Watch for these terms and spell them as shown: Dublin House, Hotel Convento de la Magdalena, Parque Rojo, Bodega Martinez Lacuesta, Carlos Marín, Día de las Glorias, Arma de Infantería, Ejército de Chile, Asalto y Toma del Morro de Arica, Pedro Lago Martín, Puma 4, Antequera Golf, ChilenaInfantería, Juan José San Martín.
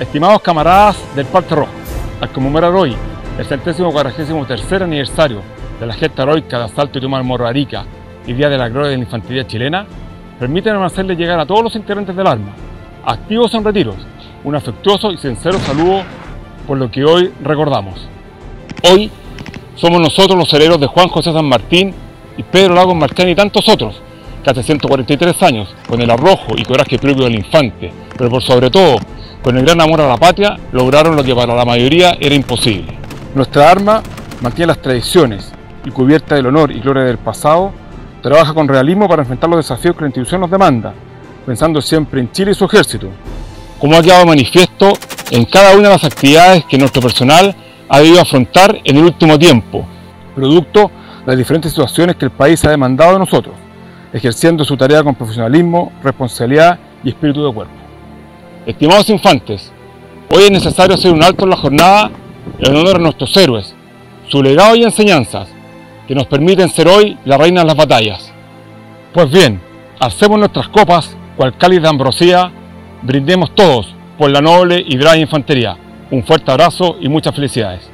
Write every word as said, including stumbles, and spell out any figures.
Estimados camaradas del Parque Rojo, al conmemorar hoy el centésimo cuadragésimo tercer aniversario de la gesta heroica de asalto y toma del Morro Arica y Día de la Gloria de la Infantería Chilena, permítanme hacerle llegar a todos los integrantes del arma, activos o en retiros, un afectuoso y sincero saludo por lo que hoy recordamos. Hoy somos nosotros los herederos de Juan José San Martín y Pedro Lago Martín y tantos otros, que hace ciento cuarenta y tres años, con el arrojo y coraje propio del infante, pero por sobre todo, con el gran amor a la patria, lograron lo que para la mayoría era imposible. Nuestra arma mantiene las tradiciones y, cubierta del honor y gloria del pasado, trabaja con realismo para enfrentar los desafíos que la institución nos demanda, pensando siempre en Chile y su ejército, como ha quedado manifiesto en cada una de las actividades que nuestro personal ha debido afrontar en el último tiempo, producto de las diferentes situaciones que el país ha demandado de nosotros, ejerciendo su tarea con profesionalismo, responsabilidad y espíritu de cuerpo. Estimados infantes, hoy es necesario hacer un alto en la jornada en honor a nuestros héroes, su legado y enseñanzas, que nos permiten ser hoy la reina de las batallas. Pues bien, alcemos nuestras copas, cual cáliz de ambrosía, brindemos todos por la noble y brava infantería. Un fuerte abrazo y muchas felicidades.